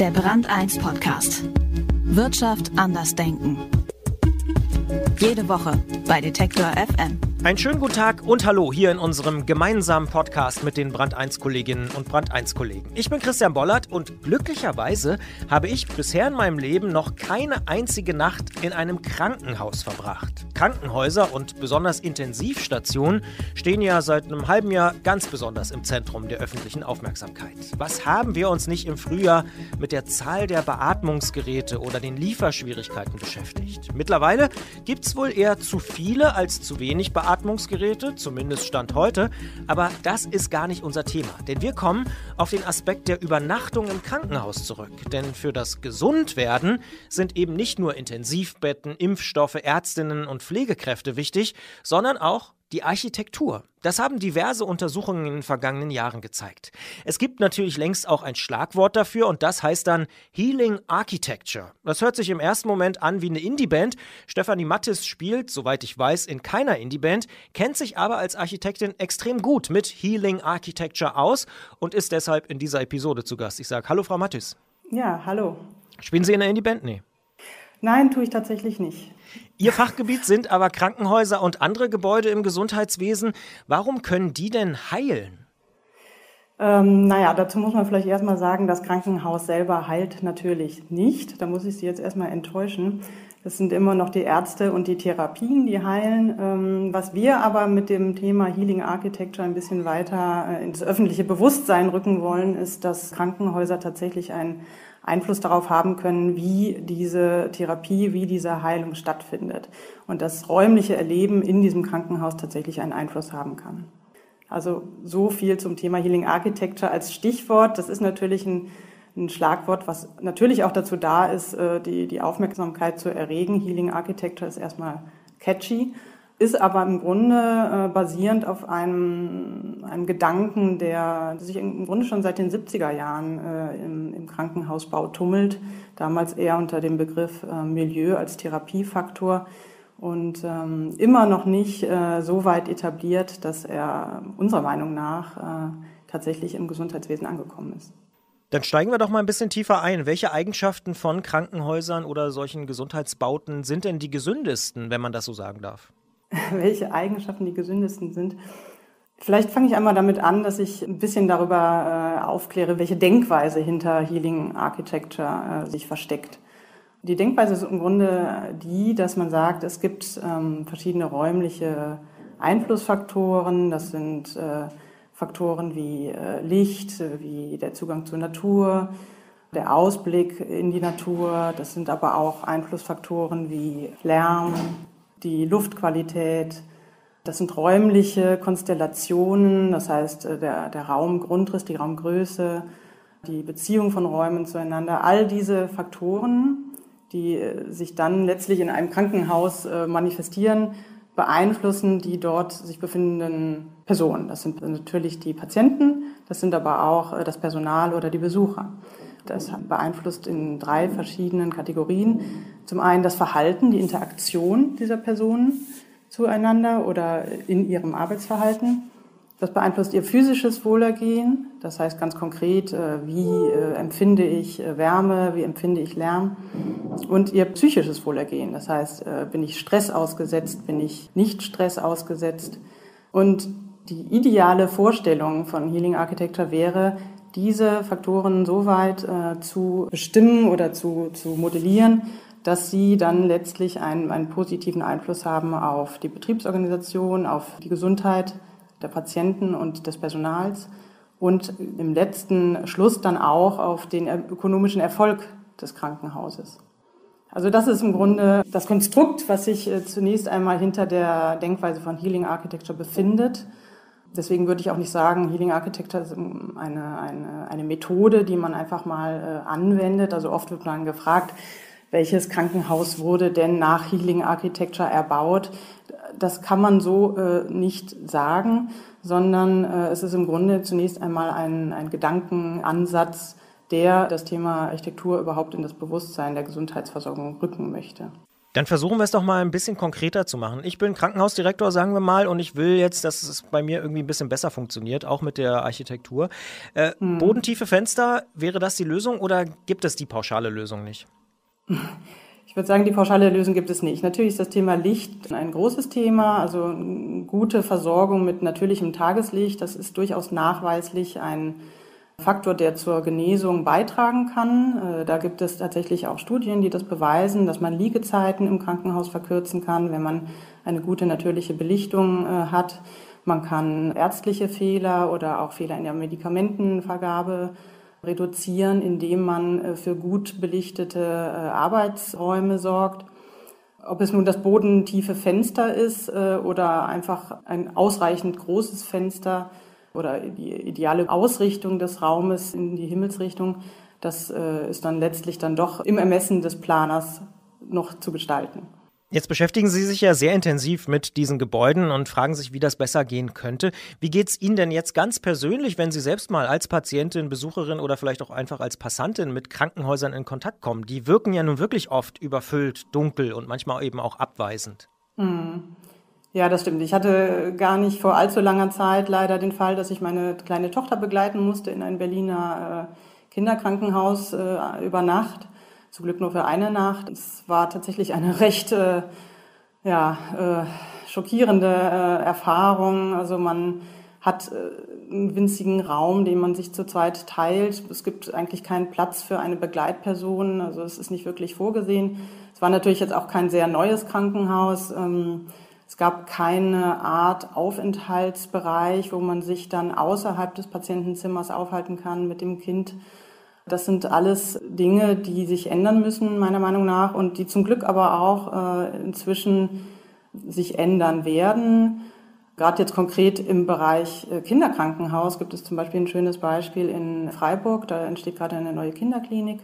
Der Brand eins Podcast. Wirtschaft anders denken. Jede Woche bei Detektor FM. Einen schönen guten Tag und hallo hier in unserem gemeinsamen Podcast mit den Brand 1 Kolleginnen und Brand 1 Kollegen. Ich bin Christian Bollert und glücklicherweise habe ich bisher in meinem Leben noch keine einzige Nacht in einem Krankenhaus verbracht. Krankenhäuser und besonders Intensivstationen stehen ja seit einem halben Jahr ganz besonders im Zentrum der öffentlichen Aufmerksamkeit. Was haben wir uns nicht im Frühjahr mit der Zahl der Beatmungsgeräte oder den Lieferschwierigkeiten beschäftigt? Mittlerweile gibt es wohl eher zu viele als zu wenig Beatmungsgeräte. Zumindest Stand heute. Aber das ist gar nicht unser Thema, denn wir kommen auf den Aspekt der Übernachtung im Krankenhaus zurück. Denn für das Gesundwerden sind eben nicht nur Intensivbetten, Impfstoffe, Ärztinnen und Pflegekräfte wichtig, sondern auch die Architektur. Das haben diverse Untersuchungen in den vergangenen Jahren gezeigt. Es gibt natürlich längst auch ein Schlagwort dafür und das heißt dann Healing Architecture. Das hört sich im ersten Moment an wie eine Indie-Band. Stefanie Matthys spielt, soweit ich weiß, in keiner Indie-Band, kennt sich aber als Architektin extrem gut mit Healing Architecture aus und ist deshalb in dieser Episode zu Gast. Ich sage hallo, Frau Matthys. Ja, hallo. Spielen Sie in der Indie-Band? Nee. Nein, tue ich tatsächlich nicht. Ihr Fachgebiet sind aber Krankenhäuser und andere Gebäude im Gesundheitswesen. Warum können die denn heilen? Dazu muss man vielleicht erstmal sagen, das Krankenhaus selber heilt natürlich nicht. Da muss ich Sie jetzt erstmal enttäuschen. Das sind immer noch die Ärzte und die Therapien, die heilen. Was wir aber mit dem Thema Healing Architecture ein bisschen weiter ins öffentliche Bewusstsein rücken wollen, ist, dass Krankenhäuser tatsächlich einen Einfluss darauf haben können, wie diese Therapie, wie diese Heilung stattfindet und das räumliche Erleben in diesem Krankenhaus tatsächlich einen Einfluss haben kann. Also so viel zum Thema Healing Architecture als Stichwort. Das ist natürlich ein Schlagwort, was natürlich auch dazu da ist, die Aufmerksamkeit zu erregen. Healing Architecture ist erstmal catchy, ist aber im Grunde basierend auf einem Gedanken, der sich im Grunde schon seit den 70er Jahren im Krankenhausbau tummelt, damals eher unter dem Begriff Milieu als Therapiefaktor und immer noch nicht so weit etabliert, dass er unserer Meinung nach tatsächlich im Gesundheitswesen angekommen ist. Dann steigen wir doch mal ein bisschen tiefer ein. Welche Eigenschaften von Krankenhäusern oder solchen Gesundheitsbauten sind denn die gesündesten, wenn man das so sagen darf? Welche Eigenschaften die gesündesten sind. Vielleicht fange ich einmal damit an, dass ich ein bisschen darüber aufkläre, welche Denkweise hinter Healing Architecture sich versteckt. Die Denkweise ist im Grunde die, dass man sagt, es gibt verschiedene räumliche Einflussfaktoren. Das sind Faktoren wie Licht, wie der Zugang zur Natur, der Ausblick in die Natur. Das sind aber auch Einflussfaktoren wie Lärm, die Luftqualität, das sind räumliche Konstellationen, das heißt der Raumgrundriss, die Raumgröße, die Beziehung von Räumen zueinander. All diese Faktoren, die sich dann letztlich in einem Krankenhaus manifestieren, beeinflussen die dort sich befindenden Personen. Das sind natürlich die Patienten, das sind aber auch das Personal oder die Besucher. Das beeinflusst in 3 verschiedenen Kategorien. Zum einen das Verhalten, die Interaktion dieser Personen zueinander oder in ihrem Arbeitsverhalten. Das beeinflusst ihr physisches Wohlergehen. Das heißt ganz konkret, wie empfinde ich Wärme, wie empfinde ich Lärm. Und ihr psychisches Wohlergehen. Das heißt, bin ich Stress ausgesetzt, bin ich nicht Stress ausgesetzt. Und die ideale Vorstellung von Healing Architecture wäre, diese Faktoren so weit zu bestimmen oder zu modellieren, dass sie dann letztlich einen positiven Einfluss haben auf die Betriebsorganisation, auf die Gesundheit der Patienten und des Personals und im letzten Schluss dann auch auf den ökonomischen Erfolg des Krankenhauses. Also das ist im Grunde das Konstrukt, was sich zunächst einmal hinter der Denkweise von Healing Architecture befindet. Deswegen würde ich auch nicht sagen, Healing Architecture ist eine Methode, die man einfach mal anwendet. Also oft wird man gefragt, welches Krankenhaus wurde denn nach Healing Architecture erbaut? Das kann man so nicht sagen, sondern es ist im Grunde zunächst einmal ein Gedankenansatz, der das Thema Architektur überhaupt in das Bewusstsein der Gesundheitsversorgung rücken möchte. Dann versuchen wir es doch mal ein bisschen konkreter zu machen. Ich bin Krankenhausdirektor, sagen wir mal, und ich will jetzt, dass es bei mir irgendwie ein bisschen besser funktioniert, auch mit der Architektur. Bodentiefe Fenster, wäre das die Lösung oder gibt es die pauschale Lösung nicht? Ich würde sagen, die pauschale Lösung gibt es nicht. Natürlich ist das Thema Licht ein großes Thema, also eine gute Versorgung mit natürlichem Tageslicht, das ist durchaus nachweislich ein Faktor, der zur Genesung beitragen kann. Da gibt es tatsächlich auch Studien, die das beweisen, dass man Liegezeiten im Krankenhaus verkürzen kann, wenn man eine gute natürliche Belichtung hat. Man kann ärztliche Fehler oder auch Fehler in der Medikamentenvergabe reduzieren, indem man für gut belichtete Arbeitsräume sorgt. Ob es nun das bodentiefe Fenster ist oder einfach ein ausreichend großes Fenster oder die ideale Ausrichtung des Raumes in die Himmelsrichtung, das ist dann letztlich dann doch im Ermessen des Planers noch zu gestalten. Jetzt beschäftigen Sie sich ja sehr intensiv mit diesen Gebäuden und fragen sich, wie das besser gehen könnte. Wie geht es Ihnen denn jetzt ganz persönlich, wenn Sie selbst mal als Patientin, Besucherin oder vielleicht auch einfach als Passantin mit Krankenhäusern in Kontakt kommen? Die wirken ja nun wirklich oft überfüllt, dunkel und manchmal eben auch abweisend. Ja, das stimmt. Ich hatte gar nicht vor allzu langer Zeit leider den Fall, dass ich meine kleine Tochter begleiten musste in ein Berliner Kinderkrankenhaus über Nacht. Zum Glück nur für eine Nacht. Es war tatsächlich eine recht schockierende Erfahrung. Also man hat einen winzigen Raum, den man sich zu zweit teilt. Es gibt eigentlich keinen Platz für eine Begleitperson. Also es ist nicht wirklich vorgesehen. Es war natürlich jetzt auch kein sehr neues Krankenhaus. Es gab keine Art Aufenthaltsbereich, wo man sich dann außerhalb des Patientenzimmers aufhalten kann mit dem Kind. Das sind alles Dinge, die sich ändern müssen, meiner Meinung nach, und die zum Glück aber auch inzwischen sich ändern werden. Gerade jetzt konkret im Bereich Kinderkrankenhaus gibt es zum Beispiel ein schönes Beispiel in Freiburg. Da entsteht gerade eine neue Kinderklinik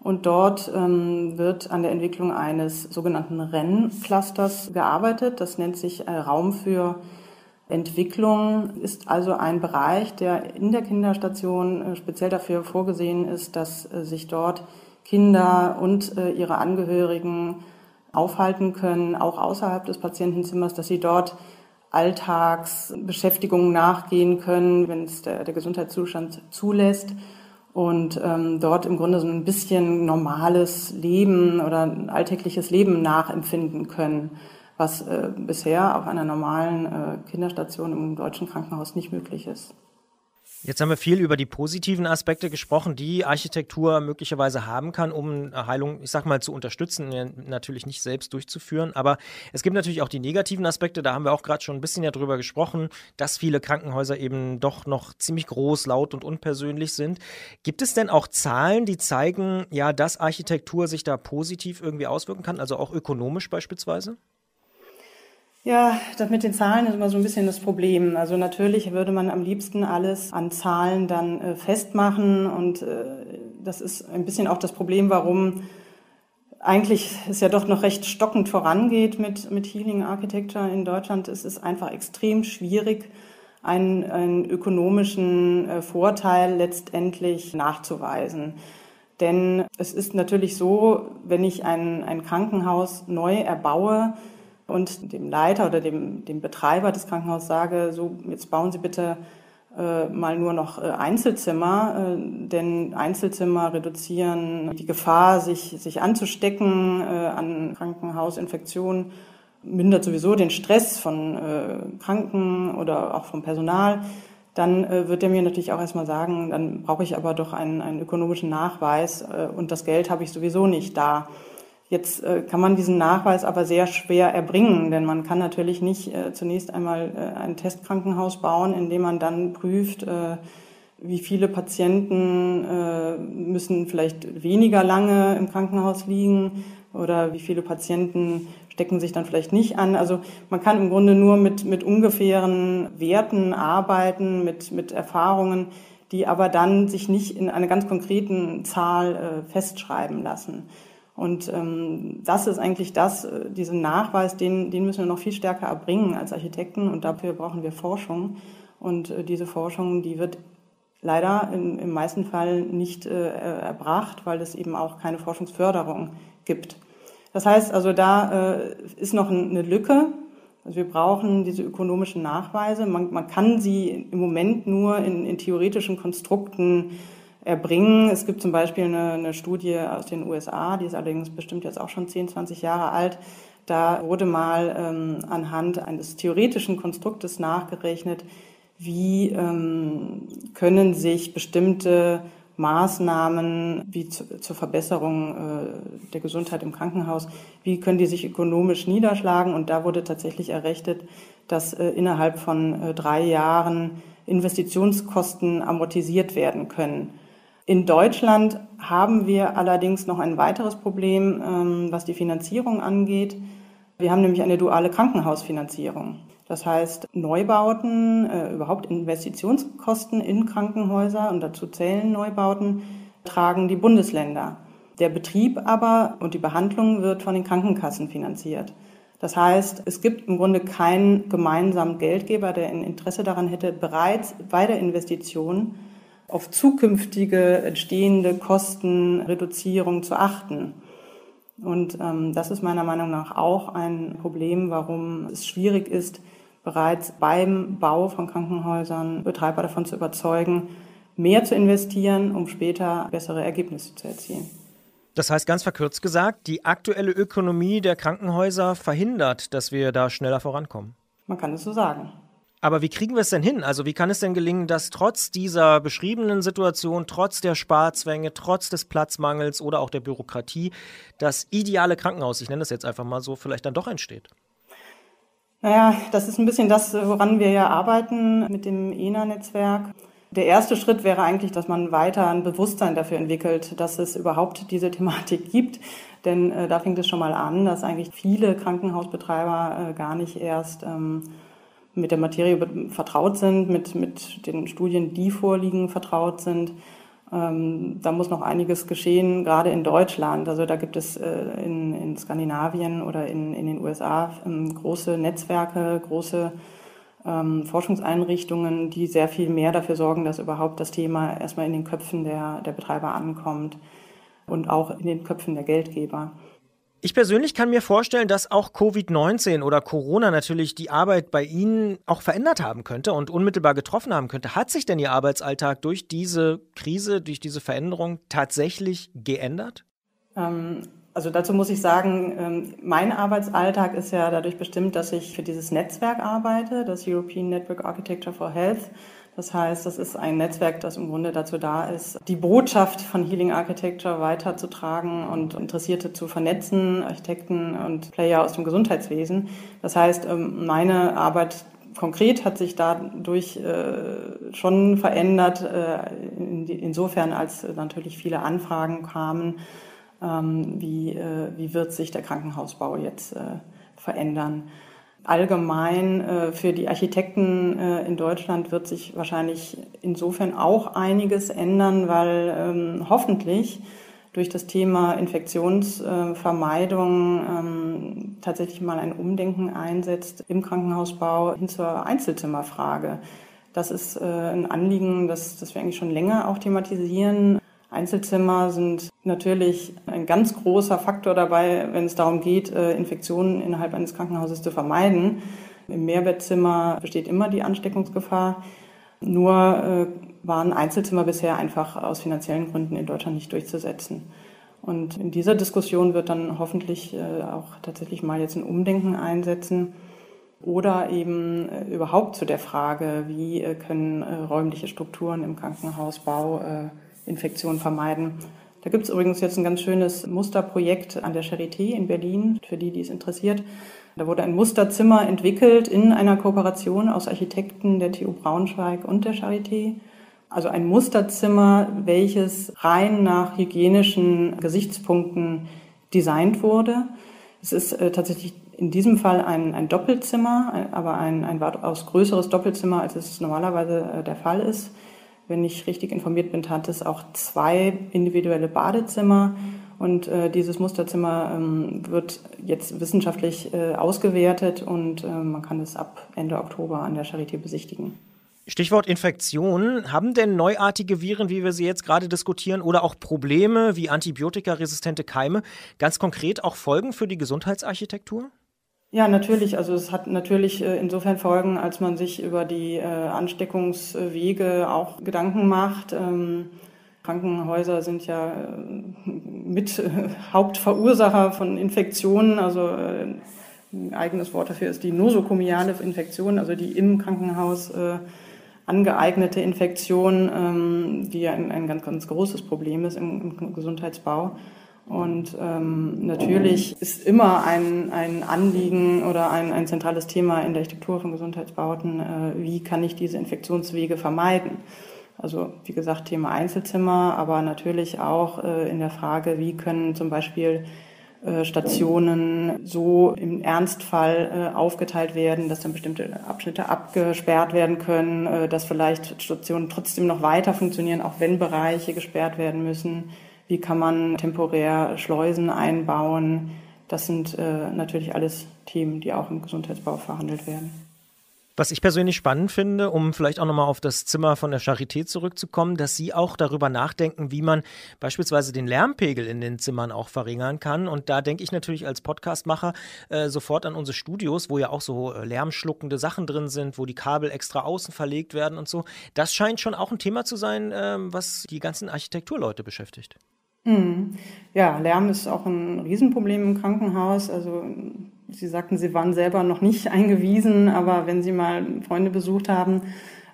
und dort wird an der Entwicklung eines sogenannten REN-Clusters gearbeitet. Das nennt sich Raum für Entwicklung, ist also ein Bereich, der in der Kinderstation speziell dafür vorgesehen ist, dass sich dort Kinder und ihre Angehörigen aufhalten können, auch außerhalb des Patientenzimmers, dass sie dort Alltagsbeschäftigungen nachgehen können, wenn es der Gesundheitszustand zulässt, und dort im Grunde so ein bisschen normales Leben oder ein alltägliches Leben nachempfinden können, was bisher auf einer normalen Kinderstation im deutschen Krankenhaus nicht möglich ist. Jetzt haben wir viel über die positiven Aspekte gesprochen, die Architektur möglicherweise haben kann, um Heilung, ich sag mal, zu unterstützen, natürlich nicht selbst durchzuführen. Aber es gibt natürlich auch die negativen Aspekte, da haben wir auch gerade schon ein bisschen ja drüber gesprochen, dass viele Krankenhäuser eben doch noch ziemlich groß, laut und unpersönlich sind. Gibt es denn auch Zahlen, die zeigen, ja, dass Architektur sich da positiv irgendwie auswirken kann, also auch ökonomisch beispielsweise? Ja, das mit den Zahlen ist immer so ein bisschen das Problem. Also natürlich würde man am liebsten alles an Zahlen dann festmachen, und das ist ein bisschen auch das Problem, warum eigentlich es ja doch noch recht stockend vorangeht mit Healing Architecture in Deutschland. Es ist einfach extrem schwierig, einen ökonomischen Vorteil letztendlich nachzuweisen. Denn es ist natürlich so, wenn ich ein Krankenhaus neu erbaue und dem Leiter oder dem Betreiber des Krankenhauses sage, so, jetzt bauen Sie bitte mal nur noch Einzelzimmer, denn Einzelzimmer reduzieren die Gefahr, sich anzustecken an Krankenhausinfektionen, mindert sowieso den Stress von Kranken oder auch vom Personal. Dann wird er mir natürlich auch erstmal sagen, dann brauche ich aber doch einen ökonomischen Nachweis und das Geld habe ich sowieso nicht da. Jetzt kann man diesen Nachweis aber sehr schwer erbringen, denn man kann natürlich nicht zunächst einmal ein Testkrankenhaus bauen, indem man dann prüft, wie viele Patienten müssen vielleicht weniger lange im Krankenhaus liegen oder wie viele Patienten stecken sich dann vielleicht nicht an. Also man kann im Grunde nur mit ungefähren Werten arbeiten, mit Erfahrungen, die aber dann sich nicht in einer ganz konkreten Zahl festschreiben lassen. Und das ist eigentlich diesen Nachweis, den müssen wir noch viel stärker erbringen als Architekten, und dafür brauchen wir Forschung. Und diese Forschung, die wird leider im meisten Fall nicht erbracht, weil es eben auch keine Forschungsförderung gibt. Das heißt also, da ist noch eine Lücke. Also wir brauchen diese ökonomischen Nachweise. Man kann sie im Moment nur in theoretischen Konstrukten erbringen. Es gibt zum Beispiel eine Studie aus den USA, die ist allerdings bestimmt jetzt auch schon 10, 20 Jahre alt. Da wurde mal anhand eines theoretischen Konstruktes nachgerechnet, wie können sich bestimmte Maßnahmen wie zur Verbesserung der Gesundheit im Krankenhaus, wie können die sich ökonomisch niederschlagen? Und da wurde tatsächlich errechnet, dass innerhalb von 3 Jahren Investitionskosten amortisiert werden können. In Deutschland haben wir allerdings noch ein weiteres Problem, was die Finanzierung angeht. Wir haben nämlich eine duale Krankenhausfinanzierung. Das heißt, Neubauten, überhaupt Investitionskosten in Krankenhäuser, und dazu zählen Neubauten, tragen die Bundesländer. Der Betrieb aber und die Behandlung wird von den Krankenkassen finanziert. Das heißt, es gibt im Grunde keinen gemeinsamen Geldgeber, der ein Interesse daran hätte, bereits bei der Investition auf zukünftige entstehende Kostenreduzierung zu achten. Und das ist meiner Meinung nach auch ein Problem, warum es schwierig ist, bereits beim Bau von Krankenhäusern Betreiber davon zu überzeugen, mehr zu investieren, um später bessere Ergebnisse zu erzielen. Das heißt, ganz verkürzt gesagt, die aktuelle Ökonomie der Krankenhäuser verhindert, dass wir da schneller vorankommen. Man kann es so sagen. Aber wie kriegen wir es denn hin? Also wie kann es denn gelingen, dass trotz dieser beschriebenen Situation, trotz der Sparzwänge, trotz des Platzmangels oder auch der Bürokratie, das ideale Krankenhaus, ich nenne das jetzt einfach mal so, vielleicht dann doch entsteht? Naja, das ist ein bisschen das, woran wir ja arbeiten mit dem ENA-Netzwerk. Der erste Schritt wäre eigentlich, dass man weiter ein Bewusstsein dafür entwickelt, dass es überhaupt diese Thematik gibt. Denn da fängt es schon mal an, dass eigentlich viele Krankenhausbetreiber gar nicht erst mit der Materie vertraut sind, mit den Studien, die vorliegen, vertraut sind. Da muss noch einiges geschehen, gerade in Deutschland. Also da gibt es in Skandinavien oder in den USA große Netzwerke, große Forschungseinrichtungen, die sehr viel mehr dafür sorgen, dass überhaupt das Thema erstmal in den Köpfen der Betreiber ankommt und auch in den Köpfen der Geldgeber. Ich persönlich kann mir vorstellen, dass auch Covid-19 oder Corona natürlich die Arbeit bei Ihnen auch verändert haben könnte und unmittelbar getroffen haben könnte. Hat sich denn Ihr Arbeitsalltag durch diese Krise, durch diese Veränderung tatsächlich geändert? Also dazu muss ich sagen, mein Arbeitsalltag ist ja dadurch bestimmt, dass ich für dieses Netzwerk arbeite, das European Network Architecture for Health. Das heißt, das ist ein Netzwerk, das im Grunde dazu da ist, die Botschaft von Healing Architecture weiterzutragen und Interessierte zu vernetzen, Architekten und Player aus dem Gesundheitswesen. Das heißt, meine Arbeit konkret hat sich dadurch schon verändert, insofern als natürlich viele Anfragen kamen, wie wird sich der Krankenhausbau jetzt verändern. Allgemein für die Architekten in Deutschland wird sich wahrscheinlich insofern auch einiges ändern, weil hoffentlich durch das Thema Infektionsvermeidung tatsächlich mal ein Umdenken einsetzt im Krankenhausbau hin zur Einzelzimmerfrage. Das ist ein Anliegen, das wir eigentlich schon länger auch thematisieren. Einzelzimmer sind natürlich ein ganz großer Faktor dabei, wenn es darum geht, Infektionen innerhalb eines Krankenhauses zu vermeiden. Im Mehrbettzimmer besteht immer die Ansteckungsgefahr. Nur waren Einzelzimmer bisher einfach aus finanziellen Gründen in Deutschland nicht durchzusetzen. Und in dieser Diskussion wird dann hoffentlich auch tatsächlich mal jetzt ein Umdenken einsetzen. Oder eben überhaupt zu der Frage, wie können räumliche Strukturen im Krankenhausbau Infektionen vermeiden. Da gibt es übrigens jetzt ein ganz schönes Musterprojekt an der Charité in Berlin, für die es interessiert. Da wurde ein Musterzimmer entwickelt in einer Kooperation aus Architekten der TU Braunschweig und der Charité. Also ein Musterzimmer, welches rein nach hygienischen Gesichtspunkten designt wurde. Es ist tatsächlich in diesem Fall ein Doppelzimmer, aber ein weitaus größeres Doppelzimmer, als es normalerweise der Fall ist. Wenn ich richtig informiert bin, hat es auch 2 individuelle Badezimmer und dieses Musterzimmer wird jetzt wissenschaftlich ausgewertet und man kann es ab Ende Oktober an der Charité besichtigen. Stichwort Infektionen. Haben denn neuartige Viren, wie wir sie jetzt gerade diskutieren, oder auch Probleme wie antibiotikaresistente Keime ganz konkret auch Folgen für die Gesundheitsarchitektur? Ja, natürlich. Also es hat natürlich insofern Folgen, als man sich über die Ansteckungswege auch Gedanken macht. Krankenhäuser sind ja mit Hauptverursacher von Infektionen. Also ein eigenes Wort dafür ist die nosokomiale Infektion, also die im Krankenhaus angeeignete Infektion, die ja ein ganz, ganz großes Problem ist im Gesundheitsbau. Und natürlich ist immer ein Anliegen oder ein zentrales Thema in der Architektur von Gesundheitsbauten, wie kann ich diese Infektionswege vermeiden? Also wie gesagt, Thema Einzelzimmer, aber natürlich auch in der Frage, wie können zum Beispiel Stationen so im Ernstfall aufgeteilt werden, dass dann bestimmte Abschnitte abgesperrt werden können, dass vielleicht Stationen trotzdem noch weiter funktionieren, auch wenn Bereiche gesperrt werden müssen. Wie kann man temporär Schleusen einbauen? Das sind natürlich alles Themen, die auch im Gesundheitsbau verhandelt werden. Was ich persönlich spannend finde, um vielleicht auch nochmal auf das Zimmer von der Charité zurückzukommen, dass Sie auch darüber nachdenken, wie man beispielsweise den Lärmpegel in den Zimmern auch verringern kann. Und da denke ich natürlich als Podcastmacher sofort an unsere Studios, wo ja auch so lärmschluckende Sachen drin sind, wo die Kabel extra außen verlegt werden und so. Das scheint schon auch ein Thema zu sein, was die ganzen Architekturleute beschäftigt. Ja, Lärm ist auch ein Riesenproblem im Krankenhaus. Also Sie sagten, Sie waren selber noch nicht eingewiesen, aber wenn Sie mal Freunde besucht haben,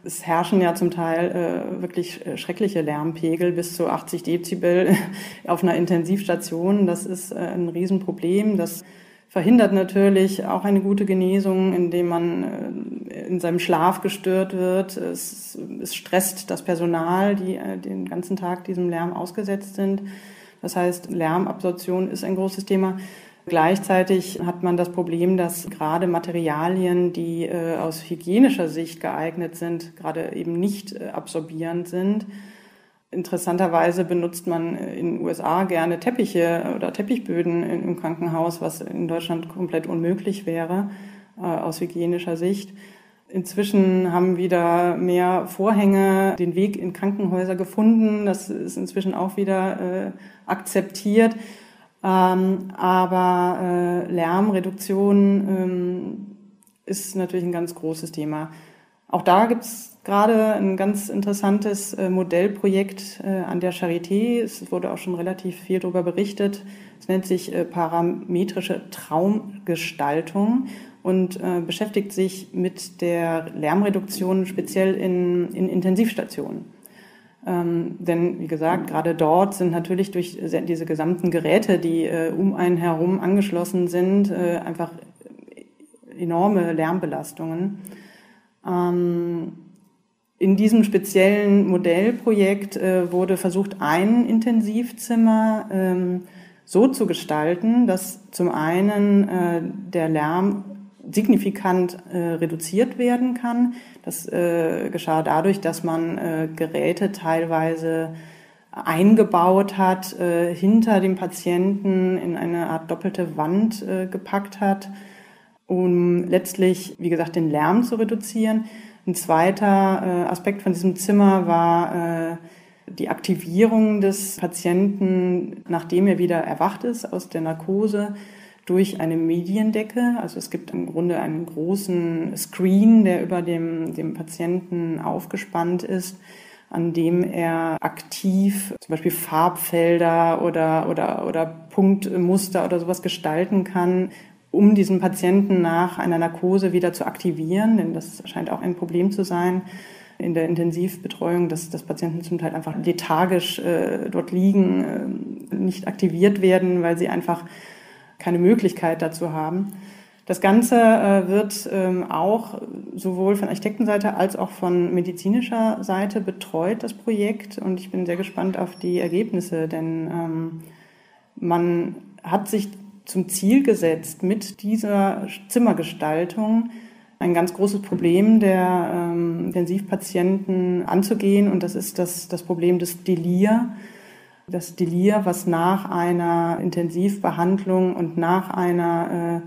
es herrschen ja zum Teil wirklich schreckliche Lärmpegel bis zu 80 Dezibel auf einer Intensivstation. Das ist ein Riesenproblem. Das verhindert natürlich auch eine gute Genesung, indem man in seinem Schlaf gestört wird. Es stresst das Personal, die den ganzen Tag diesem Lärm ausgesetzt sind. Das heißt, Lärmabsorption ist ein großes Thema. Gleichzeitig hat man das Problem, dass gerade Materialien, die aus hygienischer Sicht geeignet sind, gerade eben nicht absorbierend sind. Interessanterweise benutzt man in den USA gerne Teppiche oder Teppichböden im Krankenhaus, was in Deutschland komplett unmöglich wäre aus hygienischer Sicht. Inzwischen haben wieder mehr Vorhänge den Weg in Krankenhäuser gefunden. Das ist inzwischen auch wieder akzeptiert. Aber Lärmreduktion ist natürlich ein ganz großes Thema. Auch da gibt es gerade ein ganz interessantes Modellprojekt an der Charité. Es wurde auch schon relativ viel darüber berichtet. Es nennt sich parametrische Traumgestaltung und beschäftigt sich mit der Lärmreduktion speziell in Intensivstationen. Denn, wie gesagt, gerade dort sind natürlich durch diese gesamten Geräte, die um einen herum angeschlossen sind, einfach enorme Lärmbelastungen. In diesem speziellen Modellprojekt wurde versucht, ein Intensivzimmer so zu gestalten, dass zum einen der Lärm signifikant reduziert werden kann. Das geschah dadurch, dass man Geräte teilweise eingebaut hat, hinter dem Patienten in eine Art doppelte Wand gepackt hat, um letztlich, wie gesagt, den Lärm zu reduzieren. Ein zweiter Aspekt von diesem Zimmer war die Aktivierung des Patienten, nachdem er wieder erwacht ist aus der Narkose, durch eine Mediendecke. Also es gibt im Grunde einen großen Screen, der über dem Patienten aufgespannt ist, an dem er aktiv zum Beispiel Farbfelder oder Punktmuster oder sowas gestalten kann, um diesen Patienten nach einer Narkose wieder zu aktivieren. Denn das scheint auch ein Problem zu sein in der Intensivbetreuung, dass Patienten zum Teil einfach lethargisch dort liegen, nicht aktiviert werden, weil sie einfach keine Möglichkeit dazu haben. Das Ganze wird auch sowohl von Architektenseite als auch von medizinischer Seite betreut, das Projekt. Und ich bin sehr gespannt auf die Ergebnisse, denn man hat sich zum Ziel gesetzt, mit dieser Zimmergestaltung ein ganz großes Problem der Intensivpatienten anzugehen. Und das ist das Problem des Delir. Das Delir, was nach einer Intensivbehandlung und nach einer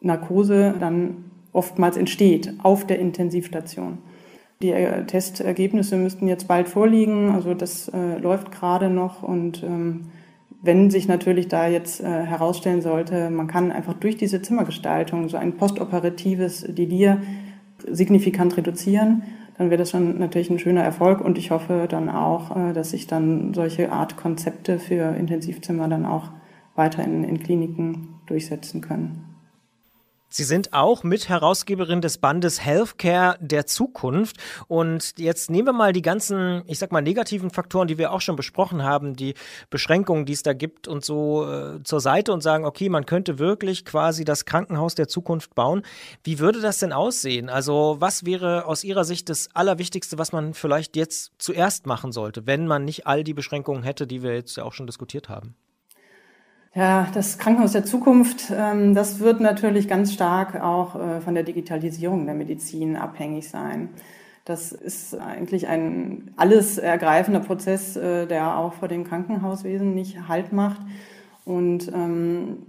Narkose dann oftmals entsteht, auf der Intensivstation. Die Testergebnisse müssten jetzt bald vorliegen, also das läuft gerade noch und wenn sich natürlich da jetzt herausstellen sollte, man kann einfach durch diese Zimmergestaltung so ein postoperatives Delir signifikant reduzieren, dann wäre das schon natürlich ein schöner Erfolg und ich hoffe dann auch, dass sich dann solche Art Konzepte für Intensivzimmer dann auch weiter in Kliniken durchsetzen können. Sie sind auch Mitherausgeberin des Bandes Healthcare der Zukunft. Und jetzt nehmen wir mal die ganzen, ich sag mal, negativen Faktoren, die wir auch schon besprochen haben, die Beschränkungen, die es da gibt und so zur Seite und sagen, okay, man könnte wirklich quasi das Krankenhaus der Zukunft bauen. Wie würde das denn aussehen? Also was wäre aus Ihrer Sicht das Allerwichtigste, was man vielleicht jetzt zuerst machen sollte, wenn man nicht all die Beschränkungen hätte, die wir jetzt ja auch schon diskutiert haben? Ja, das Krankenhaus der Zukunft, das wird natürlich ganz stark auch von der Digitalisierung der Medizin abhängig sein. Das ist eigentlich ein alles ergreifender Prozess, der auch vor dem Krankenhauswesen nicht Halt macht. Und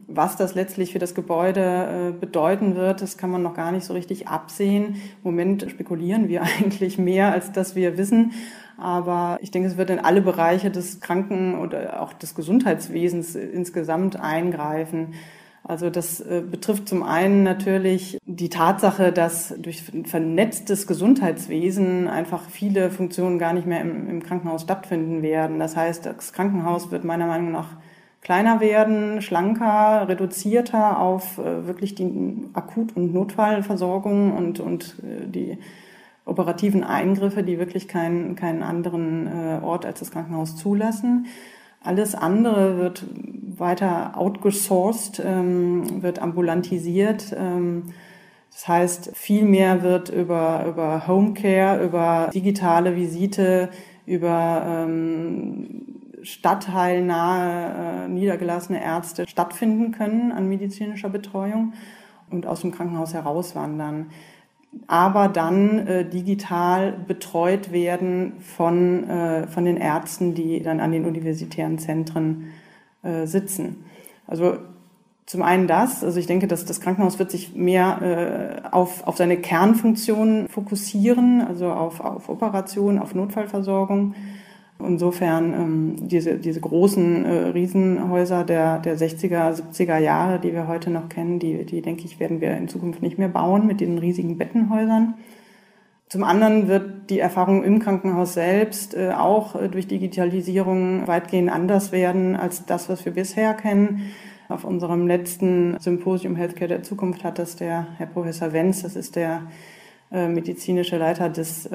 was das letztlich für das Gebäude bedeuten wird, das kann man noch gar nicht so richtig absehen. Im Moment spekulieren wir eigentlich mehr, als dass wir wissen. Aber ich denke, es wird in alle Bereiche des Kranken- oder auch des Gesundheitswesens insgesamt eingreifen. Also das betrifft zum einen natürlich die Tatsache, dass durch ein vernetztes Gesundheitswesen einfach viele Funktionen gar nicht mehr im Krankenhaus stattfinden werden. Das heißt, das Krankenhaus wird meiner Meinung nach kleiner werden, schlanker, reduzierter auf wirklich die Akut- und Notfallversorgung und die operativen Eingriffe, die wirklich keinen anderen Ort als das Krankenhaus zulassen. Alles andere wird weiter outgesourced, wird ambulantisiert. Das heißt, viel mehr wird über Homecare, über digitale Visite, über stadtteilnahe niedergelassene Ärzte stattfinden können an medizinischer Betreuung und aus dem Krankenhaus herauswandern. Aber dann digital betreut werden von den Ärzten, die dann an den universitären Zentren sitzen. Also zum einen das, also ich denke, dass das Krankenhaus wird sich mehr auf seine Kernfunktionen fokussieren, also auf Operationen, auf Notfallversorgung. Insofern diese großen Riesenhäuser der 60er, 70er Jahre, die wir heute noch kennen, die denke ich, werden wir in Zukunft nicht mehr bauen mit den riesigen Bettenhäusern. Zum anderen wird die Erfahrung im Krankenhaus selbst auch durch Digitalisierung weitgehend anders werden als das, was wir bisher kennen. Auf unserem letzten Symposium Healthcare der Zukunft hat das der Herr Professor Wenz, das ist der medizinische Leiter des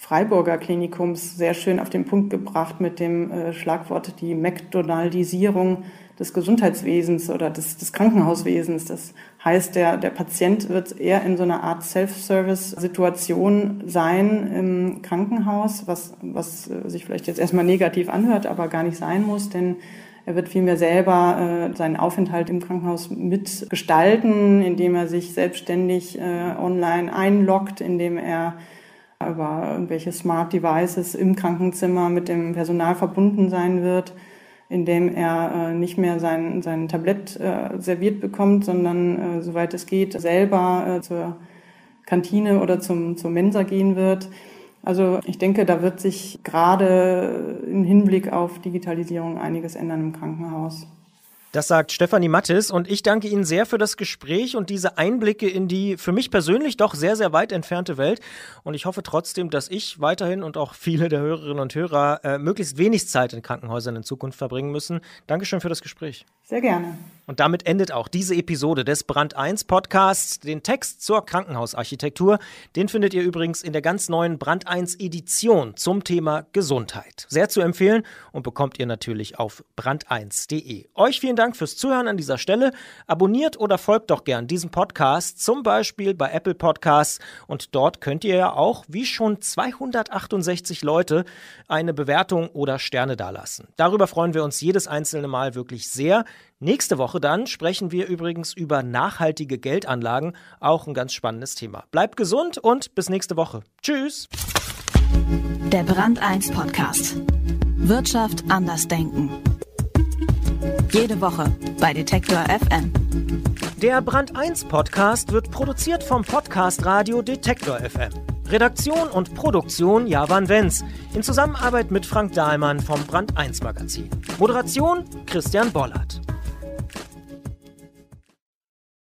Freiburger Klinikums, sehr schön auf den Punkt gebracht mit dem Schlagwort die McDonaldisierung des Gesundheitswesens oder des Krankenhauswesens. Das heißt, der Patient wird eher in so einer Art Self-Service-Situation sein im Krankenhaus, was sich vielleicht jetzt erstmal negativ anhört, aber gar nicht sein muss, denn er wird vielmehr selber seinen Aufenthalt im Krankenhaus mitgestalten, indem er sich selbstständig online einloggt, indem er über irgendwelche Smart Devices im Krankenzimmer mit dem Personal verbunden sein wird, indem er nicht mehr sein Tablett serviert bekommt, sondern, soweit es geht, selber zur Kantine oder zur Mensa gehen wird. Also ich denke, da wird sich gerade im Hinblick auf Digitalisierung einiges ändern im Krankenhaus. Das sagt Stefanie Matthys und ich danke Ihnen sehr für das Gespräch und diese Einblicke in die für mich persönlich doch sehr, sehr weit entfernte Welt. Und ich hoffe trotzdem, dass ich weiterhin und auch viele der Hörerinnen und Hörer möglichst wenig Zeit in Krankenhäusern in Zukunft verbringen müssen. Dankeschön für das Gespräch. Sehr gerne. Und damit endet auch diese Episode des Brand 1 Podcasts. Den Text zur Krankenhausarchitektur, den findet ihr übrigens in der ganz neuen Brand 1 Edition zum Thema Gesundheit. Sehr zu empfehlen und bekommt ihr natürlich auf brand1.de. Euch vielen Dank fürs Zuhören an dieser Stelle. Abonniert oder folgt doch gern diesem Podcast, zum Beispiel bei Apple Podcasts. Und dort könnt ihr ja auch, wie schon 268 Leute, eine Bewertung oder Sterne dalassen. Darüber freuen wir uns jedes einzelne Mal wirklich sehr. Nächste Woche dann sprechen wir übrigens über nachhaltige Geldanlagen. Auch ein ganz spannendes Thema. Bleibt gesund und bis nächste Woche. Tschüss. Der Brand 1 Podcast. Wirtschaft anders denken. Jede Woche bei Detektor FM. Der Brand 1 Podcast wird produziert vom Podcast Radio Detektor FM. Redaktion und Produktion Javan Wenz in Zusammenarbeit mit Frank Dahlmann vom Brand 1 Magazin. Moderation Christian Bollert.